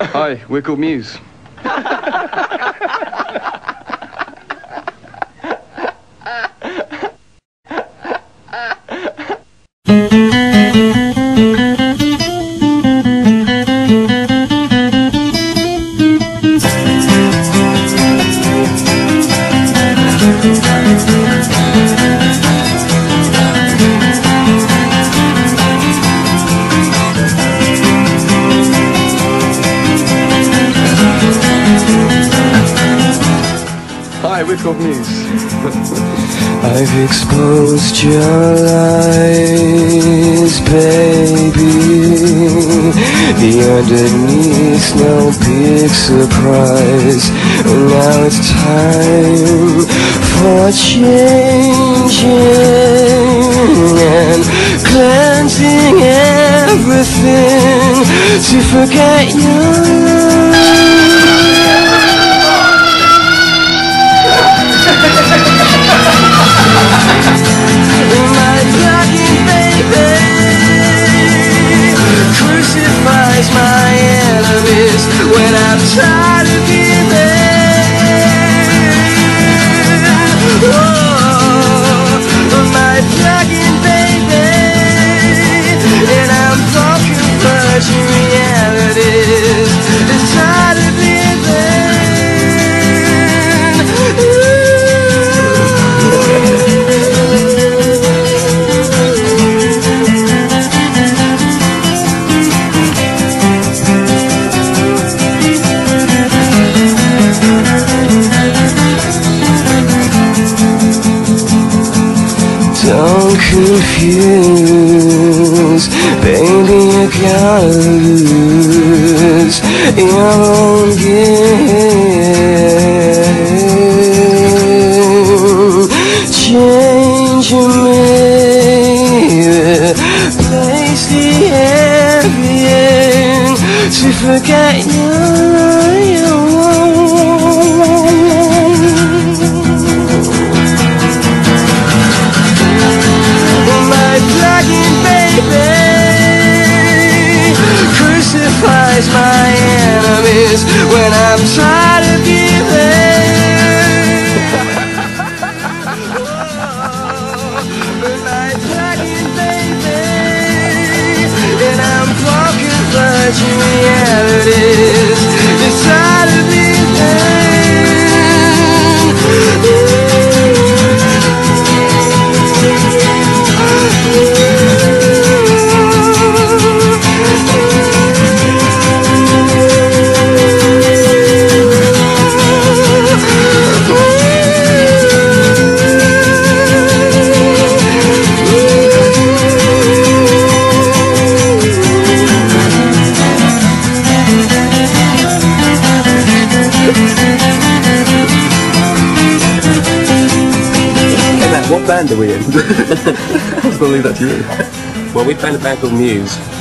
Hi, we're called Muse. Muse. I've exposed your lies, baby. The underneath, no big surprise. Now it's time for changing and cleansing everything to forget you. Don't confuse, baby, you're gonna lose your own game. Change your mind, place the heavy end to forget my enemies when I'm tired of giving. But my plugging baby, and I'm broken, but in reality is inside of me. What band are we in? I'll leave that to you. Well, we found a band called Muse.